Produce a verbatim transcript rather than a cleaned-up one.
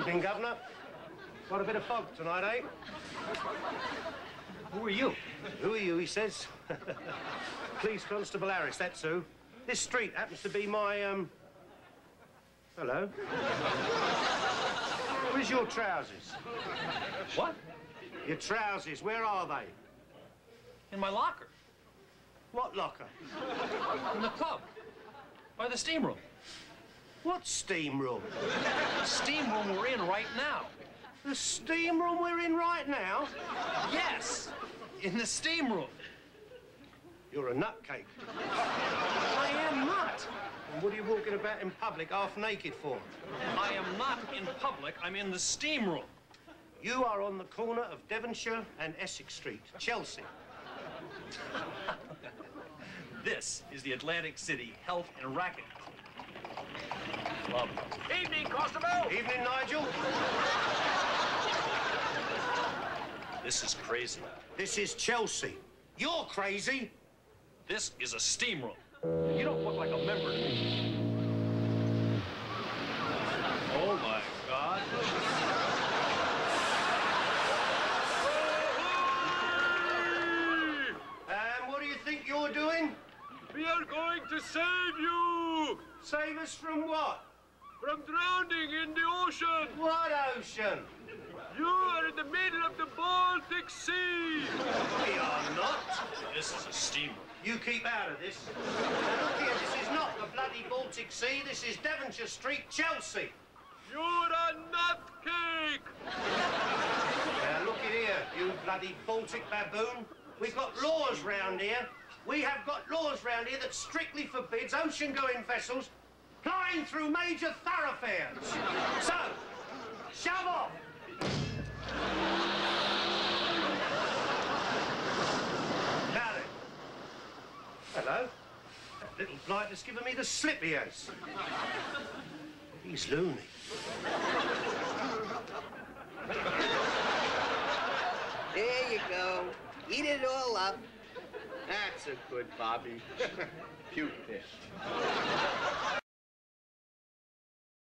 Evening, Governor. What a bit of fog tonight, eh? Who are you? Who are you, he says. Police Constable Harris, that's who. This street happens to be my, um... hello? Where's your trousers? What? Your trousers, where are they? In my locker. What locker? In the club. By the steam room. What steam room? The steam room we're in right now. The steam room we're in right now? Yes, in the steam room. You're a nutcake. I am not. And what are you walking about in public half naked for? I am not in public, I'm in the steam room. You are on the corner of Devonshire and Essex Street, Chelsea. This is the Atlantic City Health and Racket Club. Evening, Constable. Evening, Nigel. This is crazy. This is Chelsea. You're crazy. This is a steam room. You don't look like a member to me. Oh, my God. And what do you think you're doing? We are going to save you. Save us from what? From drowning in the ocean. What ocean? You are in the middle of the Baltic Sea. We are not. This is a steamer. You keep out of this. Now look here, this is not the bloody Baltic Sea. This is Devonshire Street, Chelsea. You're a nutcake. Now look at here, you bloody Baltic baboon. We've got laws round here. We have got laws round here that strictly forbids ocean-going vessels plying through major thoroughfares. So, shove off. Now then. Hello. That little blight has given me the slip he has. He's loony. There you go. Eat it all up. That's a good Bobby. Puke this.